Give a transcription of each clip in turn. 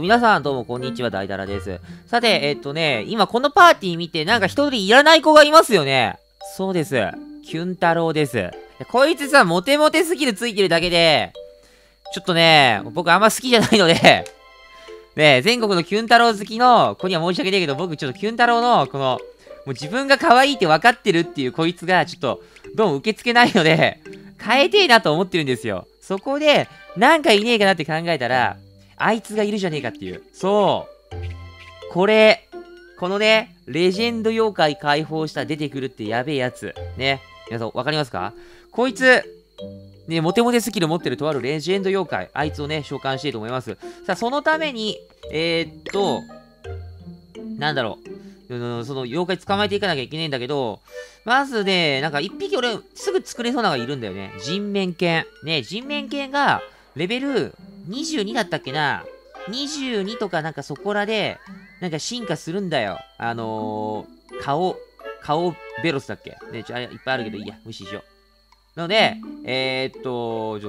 皆さんどうもこんにちは、ダイダラです。さて、今このパーティー見て、なんか一人いらない子がいますよね。そうです。キュン太郎です。こいつさ、モテモテスキルついてるだけで、ちょっとね、僕あんま好きじゃないので、ね、全国のキュン太郎好きの子には申し訳ないけど、僕ちょっとキュン太郎の、この、もう自分が可愛いって分かってるっていうこいつが、ちょっと、どうも受け付けないので、変えてえなと思ってるんですよ。そこで、なんかいねえかなって考えたら、あいつがいるじゃねえかっていう。そう。このね、レジェンド妖怪解放した出てくるってやべえやつ。ね。皆さん、わかりますか？こいつ、ね、モテモテスキル持ってるとあるレジェンド妖怪。あいつをね、召喚していいと思います。さあ、そのために、なんだろう。その妖怪捕まえていかなきゃいけないんだけど、まずね、なんか一匹俺、すぐ作れそうなのがいるんだよね。人面犬。ね、人面犬が、レベル22だったっけな ?22 とかなんかそこらで、なんか進化するんだよ。顔ベロスだっけね、あれいっぱいあるけどいいや、無視しよう。なので、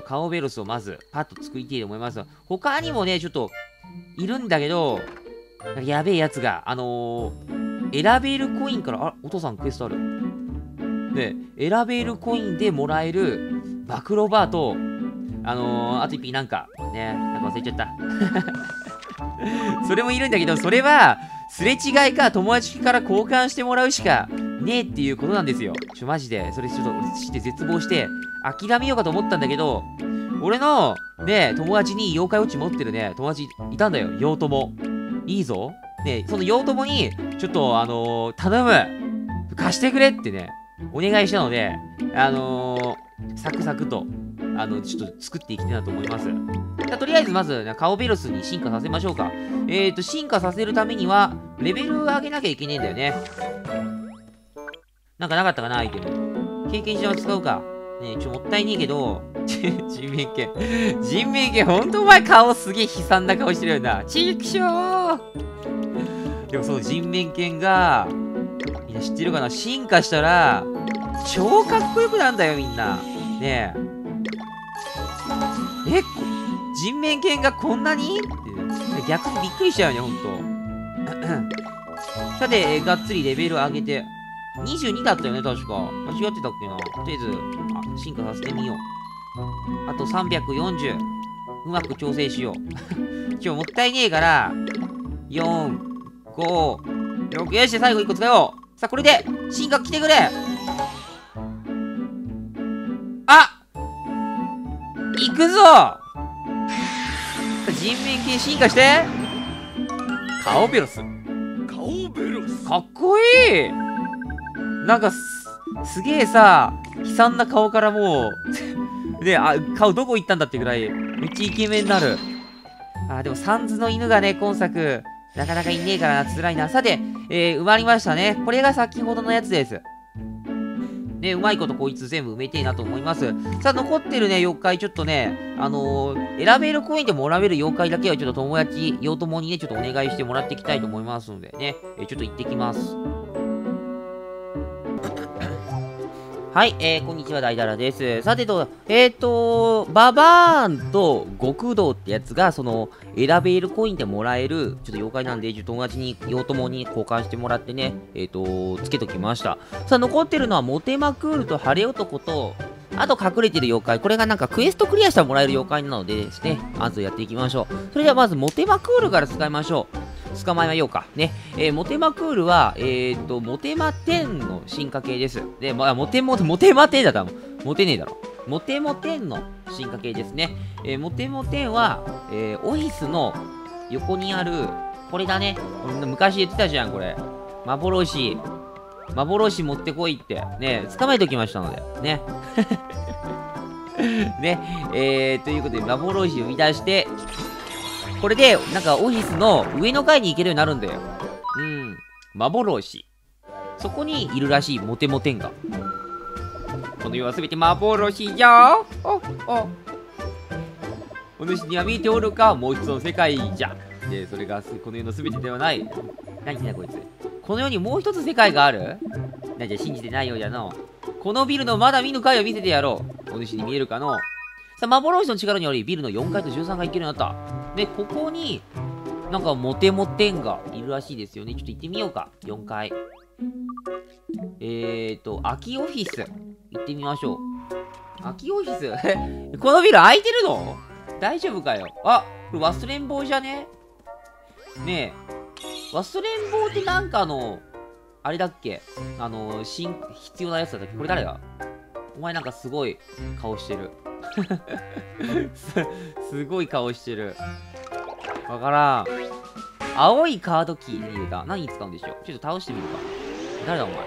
顔ベロスをまず、パッと作りたいと思います。他にもね、ちょっと、いるんだけど、なんかやべえやつが、エラベールコインから、お父さんクエストある。で、エラベールコインでもらえる、バクロバーと、あと一匹なんか、ね、なんか忘れちゃった。それもいるんだけど、それは、すれ違いか友達から交換してもらうしかねえっていうことなんですよ。マジで、それちょっと俺して絶望して、諦めようかと思ったんだけど、俺の、ね、友達に妖怪ウォッチ持ってるね、友達いたんだよ、妖友。いいぞ。ね、その妖友に、ちょっと、頼む。貸してくれってね、お願いしたので、サクサクと。ちょっと作っていきたいなと思います。とりあえずまず、顔ベロスに進化させましょうか。進化させるためには、レベルを上げなきゃいけねえんだよね。なんかなかったかな、アイテム。経験値を使うか。ねえ、もったいねえけど、人面犬。人面犬、ほんとお前顔すげえ悲惨な顔してるよな。ちくしょー。でもそう、人面犬が、みんな知ってるかな、進化したら、超かっこよくなんだよ、みんな。ねえ。人面犬がこんなにって逆にびっくりしちゃうよね、ほんと。さて、がっつりレベル上げて。22だったよね、確か。間違ってたっけな。とりあえず、進化させてみよう。あと340。うまく調整しよう。今日もったいねえから、4、5、6。よし、最後1個使よう。さあ、これで、進化来てくれ。あ！行くぞ！人面犬進化して顔ベロス。顔ベロスかっこいい。なんかすげえさ、悲惨な顔からもうね、あ、顔どこ行ったんだってぐらいめっちゃイケメンになる。でもサンズの犬がね、今作なかなかいねえからな、つらいな。さて、埋まりましたね。これが先ほどのやつです。ね、うまいことこいつ全部埋めてえなと思います。さあ、残ってるね、妖怪、ちょっとね、選べるコインでもらえる妖怪だけは、ちょっと友達、用友にね、ちょっとお願いしてもらっていきたいと思いますのでね、ちょっと行ってきます。はい、こんにちは、ダイダラです。さてと、ババーンと極道ってやつが、その、選べるコインでもらえる、ちょっと妖怪なんで、友達に、用友に交換してもらってね、つけときました。さあ、残ってるのは、モテマクールと晴れ男と、あと隠れてる妖怪。これがなんかクエストクリアしたらもらえる妖怪なのでですね、まずやっていきましょう。それではまず、モテマクールから使いましょう。捕まえようか。ね。モテマクールは、モテマ10の進化系です。で、モテマ10だったら、モテねえだろ。モテモ10の進化系ですね。モテモ10は、オフィスの横にある、これだね。昔言ってたじゃん、これ。幻持ってこいって。ね、捕まえておきましたので。ね。ね。ということで、幻を生み出して、これで、なんか、オフィスの上の階に行けるようになるんだよ。うん。幻。そこにいるらしい、モテモテンが。この世はすべて幻じゃー。お主には見ておるか、もう一つの世界じゃ。で、それがこの世のすべてではない。何言ってんだ、こいつ。この世にもう一つ世界がある？なんじゃ、信じてないようじゃの。このビルのまだ見ぬ階を見せてやろう。お主に見えるかの。さあ、幻の力によりビルの4階と13階行けるようになった。で、ここになんかモテモテンがいるらしいですよね。ちょっと行ってみようか。4階。空きオフィス。行ってみましょう。空きオフィスこのビル空いてるの？大丈夫かよ。あ、これ忘れん坊じゃね？ねえ。忘れん坊ってなんかあれだっけ？必要なやつだったっけ？これ誰だ？お前なんかすごい顔してる。すごい顔してる。わからん。青いカードキー入れた。何に使うんでしょう？ちょっと倒してみるか。誰だお前。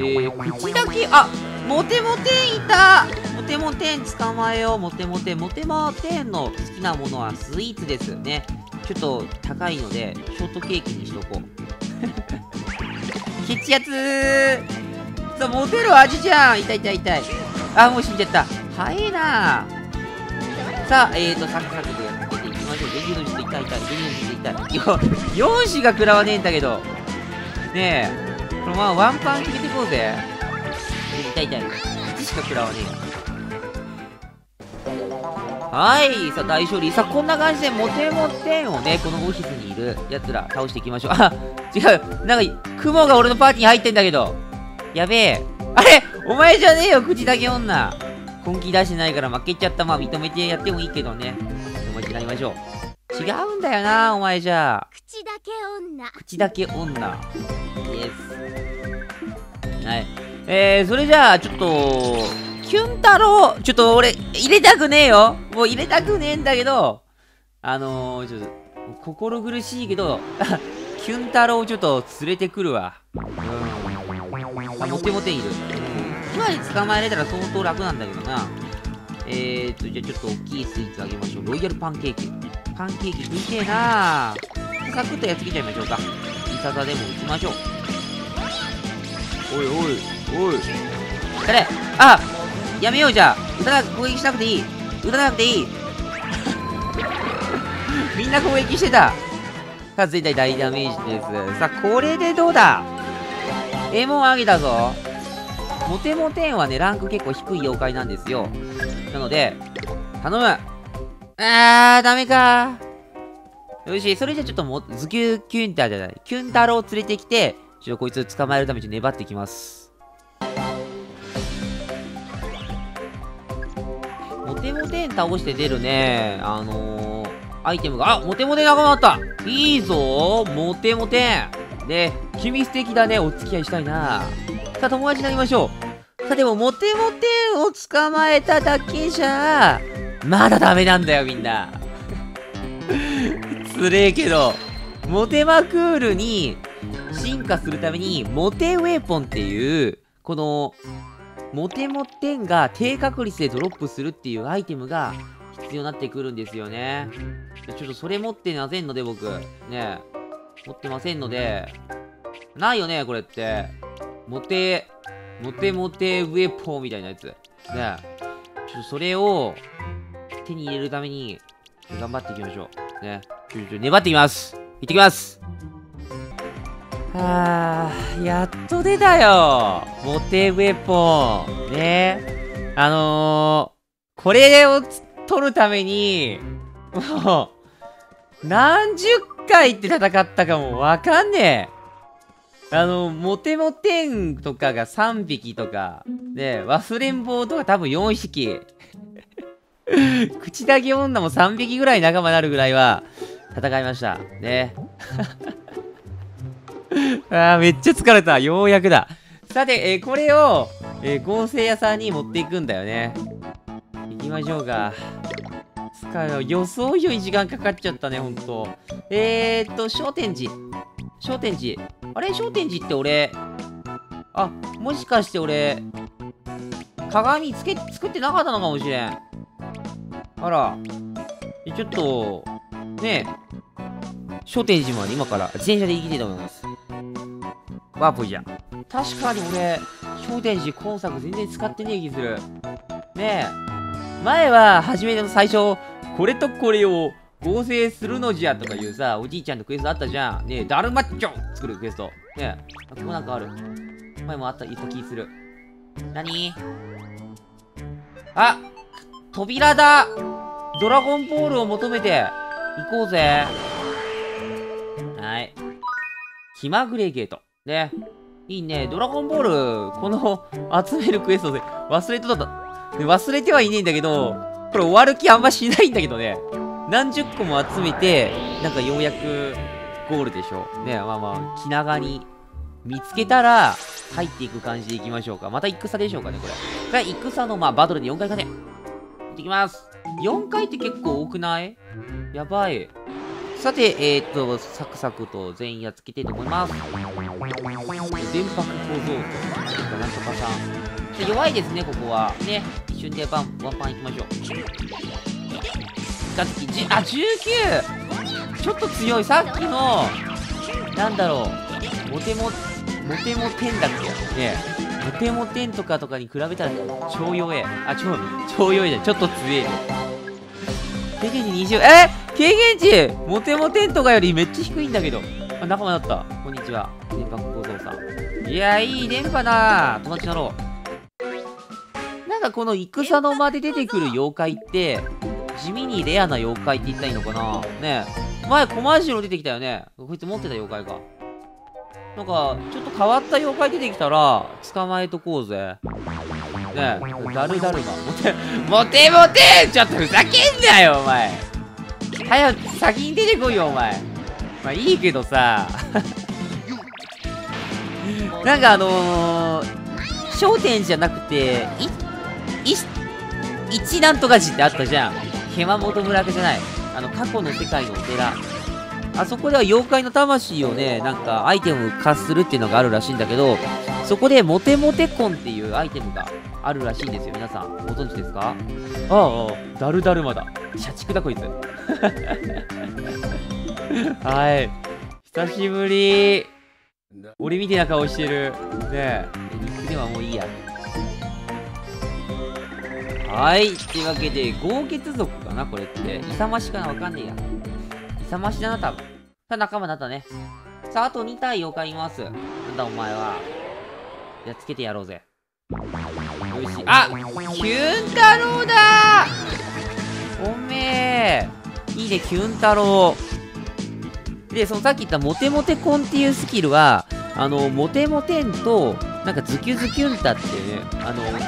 口だけ、あ、モテモテンいた。モテモテン捕まえよう。モテモテンの好きなものはスイーツですよね。ちょっと高いのでショートケーキにしとこう。ケチやつー。さあ、モテる味じゃん。痛い。あ、もう死んじゃった。早いな。さあ、サクサクでやっていきましょう。電流の術痛い。よしが食らわねえんだけどねえ。このままワンパン決めてこうぜ。痛い。1しか食らわねえ。はい。さあ、大勝利。さあ、こんな感じでモテモテンをね、このオフィスにいるやつら倒していきましょう。あ、違う。なんか、雲が俺のパーティーに入ってんだけど。やべえ。あれお前じゃねえよ、口だけ女。本気出してないから負けちゃった。まあ、認めてやってもいいけどね。友達になりましょう。違うんだよな、お前じゃ。口だけ女。はい、それじゃあちょっとキュン太郎、ちょっと俺入れたくねえよ。もう入れたくねえんだけど、ちょっと心苦しいけどキュン太郎をちょっと連れてくるわ。モテモテいる。今で捕まえられたら相当楽なんだけどな。じゃあちょっと大きいスイーツあげましょう。ロイヤルパンケーキ。パンケーキ食いてえな。サクッとやっつけちゃいましょうか。いささでも打ちましょう。おい。誰？あ、やめよう。じゃあ攻撃しなくていい。みんな攻撃してた。さあ、全体大ダメージです。さあ、これでどうだ？エモン上げたぞ。モテモテンはね、ランク結構低い妖怪なんですよ。なので、頼む。ダメか。よし、それじゃちょっとキュン太郎を連れてきて、ちょっとこいつ捕まえるために粘ってきます。モテモテン倒して出るね。アイテムが、あ、モテモテ仲間だった。いいぞ、モテモテン。ね、君素敵だね。お付き合いしたいな。さあ、友達になりましょう。さあ、でも、モテモテンを捕まえただけじゃ、まだダメなんだよ、みんな。つれえけど、モテマクールに、進化するためにモテウェポンっていうこのモテモテンが低確率でドロップするっていうアイテムが必要になってくるんですよね。ちょっとそれ持ってませんので、僕ね持ってませんのでないよね。これってモテウェポンみたいなやつね。ちょっとそれを手に入れるために頑張っていきましょうね。粘ってきます。行ってきます。はぁ、やっと出たよ。モテウェポン。ね。これを取るために、もう、何十回って戦ったかもわかんねえ。モテモテンとかが3匹とか、で、忘れん坊とか多分4匹。口だけ女も3匹ぐらい仲間になるぐらいは、戦いました。ね。ああ、めっちゃ疲れた。ようやくだ。さて、これを、合成屋さんに持っていくんだよね。行きましょうか。予想以上に時間かかっちゃったね、ほんと。商店寺。あれ、商店寺って俺、あ、もしかして俺、鏡作ってなかったのかもしれん。あら。ちょっと、ねえ。商店寺まで今から自転車で行きたいと思います。ワープじゃん。確かに俺、商店寺今作全然使ってねえ気する。ねえ。前は、最初、これとこれを合成するのじゃとかいうさ、おじいちゃんのクエストあったじゃん。ねえ、ダルマッチョ作るクエスト。ねえ。あ、ここなんかある。前もあった気する。なに？あ、扉だ。ドラゴンボールを求めて行こうぜ。はい。気まぐれゲート。ね。いいね。ドラゴンボール、この集めるクエストで忘れとった。忘れてはいねえんだけど、これ終わる気あんましないんだけどね。何十個も集めて、なんかようやくゴールでしょ。ね。まあまあ、気長に見つけたら、入っていく感じでいきましょうか。また戦でしょうかね、これ。これ戦の、まあ、バトルで4回勝て。いってきます。4回って結構多くない？やばい。さて、サクサクと全員やっつけてと思います。電波小僧と、なんとかさん。弱いですね、ここは。ね。一瞬でワンパンいきましょう。さっき、あ、19！ ちょっと強い。さっきの、なんだろう、モテモテンだっけね。モテモテンとかに比べたら超弱え。あ、超弱えじゃん。ちょっと強え。経験値20。経験値モテモテンとかよりめっちゃ低いんだけど。あ、仲間だった。こんにちは。電波小僧さん。いや、いい電波だ。友達だろう。なんかこの戦の間で出てくる妖怪って、地味にレアな妖怪って言ったらいいのかな。ねえ。前コマーシャル出てきたよね。こいつ持ってた妖怪か。なんか、ちょっと変わった妖怪出てきたら、捕まえとこうぜ。ねえ、だるだるが。モテちょっとふざけんなよ、お前。早く、先に出てこいよ、お前。まあ、いいけどさ。なんか商店じゃなくて、一なんとか寺ってあったじゃん。ケマモト村じゃない。過去の世界のお寺。あそこでは妖怪の魂をね、なんかアイテム化するっていうのがあるらしいんだけど、そこでモテモテコンっていうアイテムがあるらしいんですよ。皆さん、ご存知ですか？ああ、だるだるまだ。社畜だこいつ。はい。久しぶり。俺みてえな顔してる。ねえ。ニックではもういいや。はい。というわけで、豪傑族かなこれって。勇ましかなわかんねえや。勇ましだな、多分。さあ、仲間だったね。さあ、あと2体妖怪います。なんだお前は。やっつけてやろうぜ。よし。あ、キュン太郎だー。おめえ。いいね、キュン太郎。で、そのさっき言ったモテモテコンっていうスキルは、モテモテンと、なんかズキュズキュンタっていうね、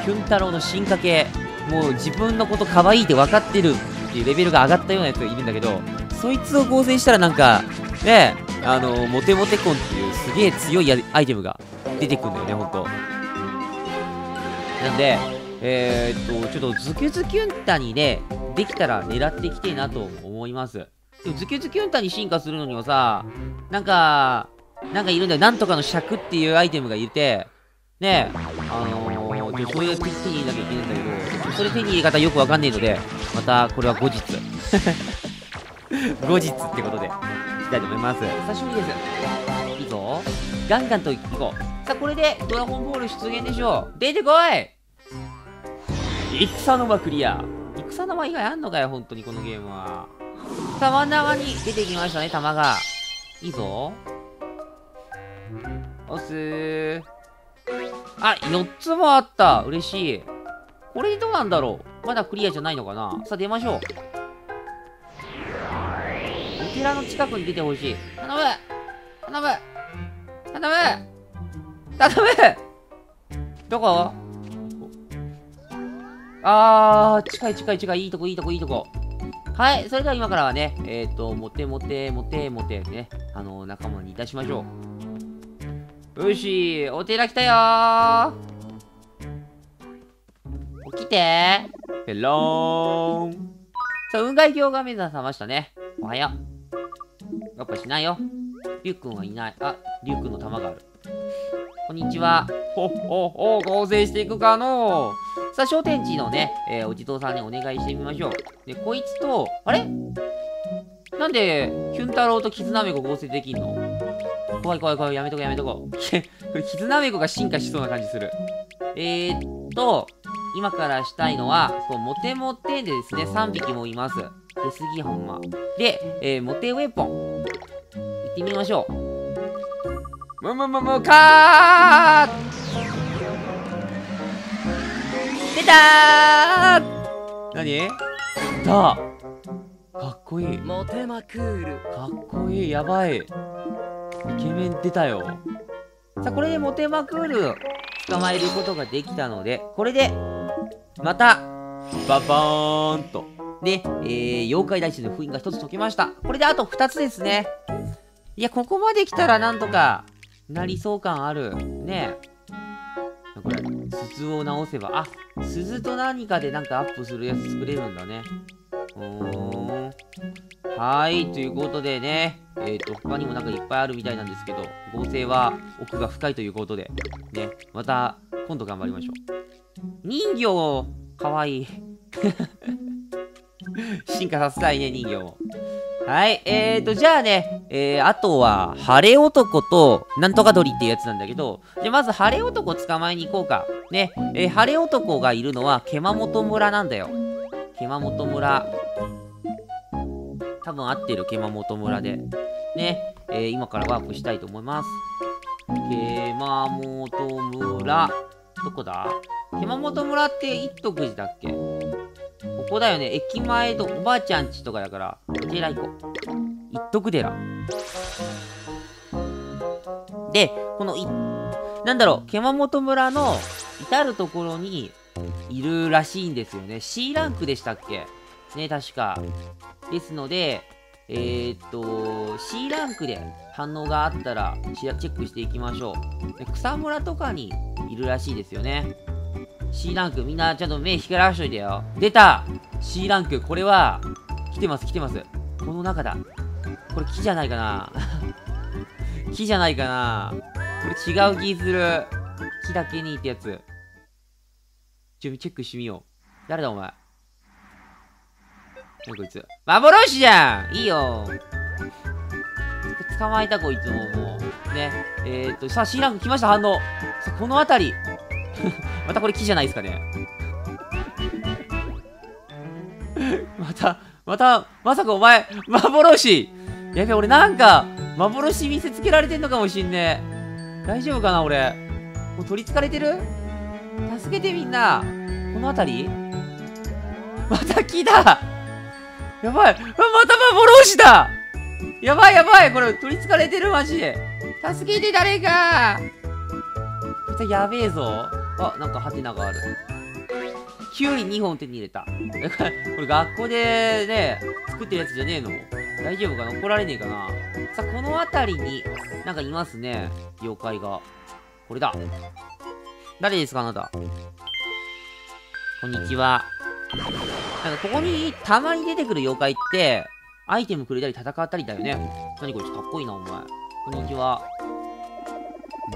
キュン太郎の進化系。もう自分のこと可愛いって分かってるっていうレベルが上がったようなやつがいるんだけど、そいつを合成したらなんか、ね、モテモテコンっていうすげえ強いアイテムが出てくるんだよね、ほんと。なんで、ちょっとズキュズキュンタにね、できたら狙っていきてえなと思います。でもズキュズキュンタに進化するのにはさ、なんかいるんだよ。なんとかの尺っていうアイテムがいて、ね、そういう手に入れなきゃいけないんだけど、それ手に入れ方よくわかんねえので、またこれは後日。後日ってことでいきたいと思います。久しぶりです。いいぞ、ガンガンといこう。さあ、これでドラゴンボール出現でしょう。出てこい。戦の間クリア。戦の間以外あんのかよ、本当にこのゲームは。さあ、真ん中に出てきましたね、弾が。いいぞ、押すー。あ、4つもあった。嬉しい。これでどうなんだろう。まだクリアじゃないのかな。さあ、出ましょう。お寺の近くに出てほしい。頼む。どこ？あー、近い。いいとこ。はい。それでは今からはね、モテね、仲間にいたしましょう。よし、お寺来たよー。起きてー。ペローン。さあ、雲外鏡が目覚ましたね。おはよう。やっぱしないよ。リュウくんはいない。あ、リュウくんの玉がある。こんにちは。合成していくかのう。さあ、商店地のね、お地蔵さんにお願いしてみましょう。で、こいつと、あれ？なんで、キュン太郎とキズナメコ合成できんの？怖い。やめとこ。これ、キズナメコが進化しそうな感じする。今からしたいのは、そう、モテモテでですね、3匹もいます。出すぎ、ほんま。で、モテウェポン。行ってみましょう。むかー。出たー。なに？出た。かっこいい。モテまくる。かっこいい。やばい。イケメン出たよ。さあ、これでモテまくる捕まえることができたので、これでまたババーンとで、妖怪大師の封印が1つ解けました。これであと2つですね。いや、ここまで来たらなんとかなりそう感あるね。えこれ鈴を直せば、あ、鈴と何かでなんかアップするやつ作れるんだね。はい、ということでね、他にもなんかいっぱいあるみたいなんですけど、合成は奥が深いということでね、また今度頑張りましょう。人形かわいい進化させたいね、人形を。はい、じゃあね、あとは、晴れ男と、なんとか鳥っていうやつなんだけど、じゃあまず晴れ男捕まえに行こうか。ね、晴れ男がいるのは、熊本村なんだよ。熊本村。多分合ってる、熊本村で。ね、今からワープしたいと思います。熊本村。どこだ？熊本村って一徳寺だっけ？ここだよね。駅前とおばあちゃんちとかだから、お寺行こう。一徳寺。で、このなんだろう、熊本村の至るところにいるらしいんですよね。C ランクでしたっけね、確か。ですので、C ランクで反応があったら、チェックしていきましょう。で、草むらとかにいるらしいですよね。C ランク、みんなちゃんと目光らしといてよ。出た！ C ランク、これは、来てます、来てます。この中だ。これ木じゃないかな木じゃないかな、これ違う気する。木だけにってやつ。ちょ、チェックしてみよう。誰だお前。こいつ。幻じゃん！いいよ！捕まえたこいつも、もう。ね。さあ C ランク来ました、反応。さあ、この辺り。またこれ木じゃないですかねまたまさかお前幻、やべ、俺なんか幻見せつけられてんのかもしんねえ。大丈夫かな、俺もう取りつかれてる。助けてみんな。この辺りまた木だ。やばい、また幻だ。やばいやばい、これ取りつかれてる、マジで。助けて誰か。こいつやべえぞ。あ、なんかハテナがある。キュウリ2本手に入れた。これ学校でね、作ってるやつじゃねえの？大丈夫かな？怒られねえかな？さあ、この辺りに、なんかいますね。妖怪が。これだ。誰ですか、あなた。こんにちは。なんかここにたまに出てくる妖怪って、アイテムくれたり戦ったりだよね。何こいつかっこいいな、お前。こんにちは。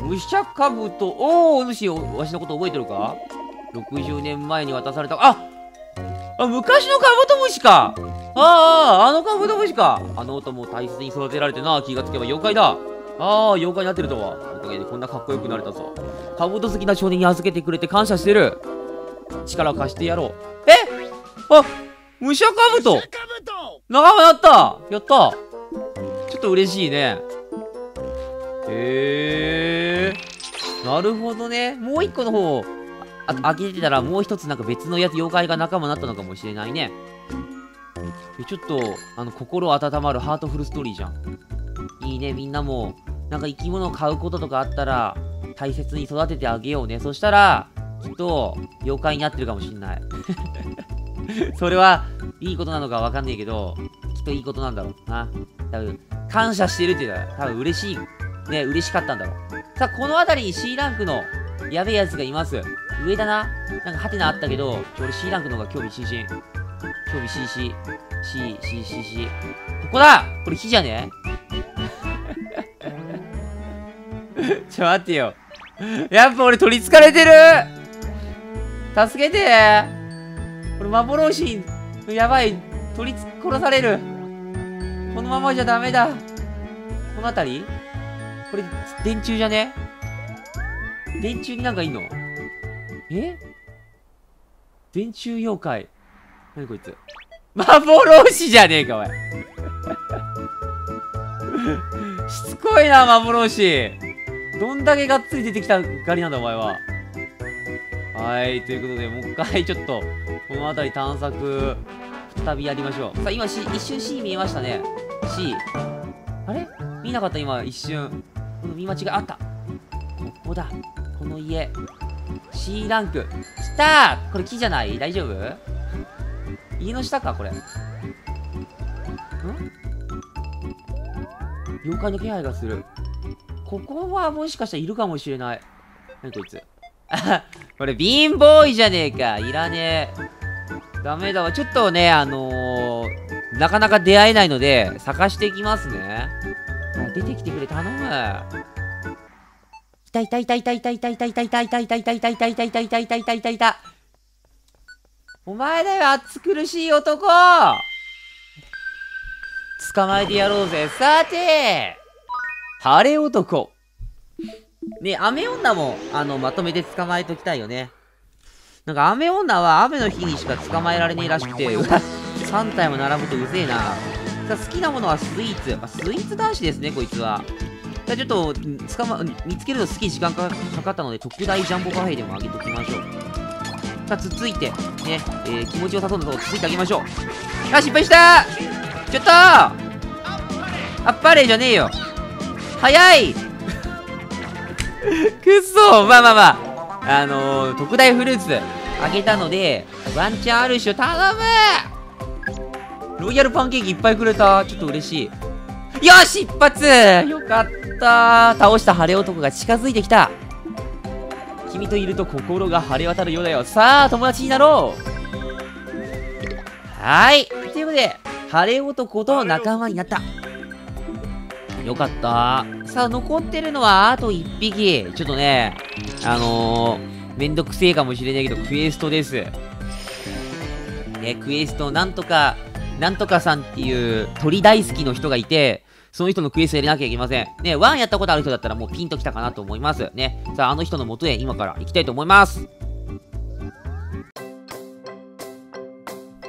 武者かぶと、おお、主、わしのこと覚えてるか？ 60 年前に渡された、あ、昔のカブトムシか。あのカブトムシか。あの音も大切に育てられてな、気がつけば妖怪だ。妖怪になってるとは。おかげでこんなかっこよくなれたぞ。カブト好きな少年に預けてくれて感謝してる。力を貸してやろう。あ、武者かぶと。仲間だった。やった。ちょっと嬉しいね。なるほどね。もう一個の方を開けてたら、もう一つなんか別のやつ、妖怪が仲間になったのかもしれないね。ちょっと、心温まるハートフルストーリーじゃん。いいね、みんなも、なんか生き物を買うこととかあったら、大切に育ててあげようね。そしたら、きっと、妖怪になってるかもしれない。それは、いいことなのかわかんないけど、きっといいことなんだろうな。多分、感謝してるっていうのは、多分嬉しい。ね、嬉しかったんだろう。さあ、この辺りに C ランクのやべえやつがいます。上だな。なんかハテナあったけど、俺 C ランクの方が興味津々。興味津々。C。ここだ！これ火じゃね？ちょ、待ってよ。やっぱ俺取り憑かれてる！助けて！これ幻、やばい、殺される。このままじゃダメだ。この辺り？これ、電柱じゃね？電柱になんかいんの？電柱妖怪。なにこいつ。幻じゃねえか、おい。しつこいな、幻。どんだけがっつり出てきたガリなんだ、お前は。はい、ということで、もう一回ちょっと、この辺り探索、再びやりましょう。さあ、今、一瞬 C 見えましたね。C。あれ見なかった、今、一瞬。見間違いあった。ここだ。この家。C ランク。来たー！これ木じゃない？大丈夫？家の下か、これ。ん？妖怪の気配がする。ここはもしかしたらいるかもしれない。何こいつ。これ貧乏いじゃねえか。いらねえ。ダメだわ。ちょっとね、なかなか出会えないので、探していきますね。出てきてくれ、頼む。いたいたいたいたいたいたいたいたいたいたいたいたいたいたいたいたいたいたいたいたいた。お前だよ、暑苦しい男！捕まえてやろうぜ。さて晴れ男。ね、雨女も、まとめて捕まえときたいよね。なんか、雨女は雨の日にしか捕まえられねえらしくて、3体も並ぶとうぜえな。さあ、好きなものはスイーツ。まあ、スイーツ男子ですね、こいつは。じゃあ、ちょっと、見つけるの好き時間かかったので、特大ジャンボ貨幣でもあげときましょう。さあ、つついて、ね、気持ちよさそうなとこつついてあげましょう。あ、失敗したー！ちょっとー！あっぱれじゃねえよ。早いくっそー。まあまあまあ、特大フルーツあげたので、ワンチャンあるっしょ。頼む。ロイヤルパンケーキいっぱいくれた。ちょっと嬉しい。よし、一発よかった。倒した晴れ男が近づいてきた。君といると心が晴れ渡るようだよ。さあ、友達になろう。はーい、ということで晴れ男と仲間になった。よかった。さあ、残ってるのはあと1匹。ちょっとね、めんどくせえかもしれないけど、クエストですね。クエスト、なんとかなんとかさんっていう鳥大好きの人がいて、その人のクエストやれなきゃいけませんね。ワンやったことある人だったらもうピンときたかなと思いますね。さあ、あの人の元へ今から行きたいと思います。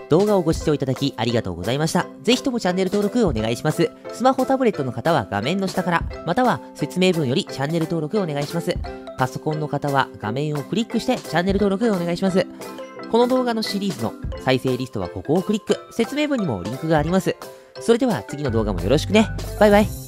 動画をご視聴いただきありがとうございました。ぜひともチャンネル登録お願いします。スマホ、タブレットの方は画面の下から、または説明文よりチャンネル登録お願いします。パソコンの方は画面をクリックしてチャンネル登録お願いします。この動画のシリーズの再生リストはここをクリック。説明文にもリンクがあります。それでは次の動画もよろしくね。バイバイ。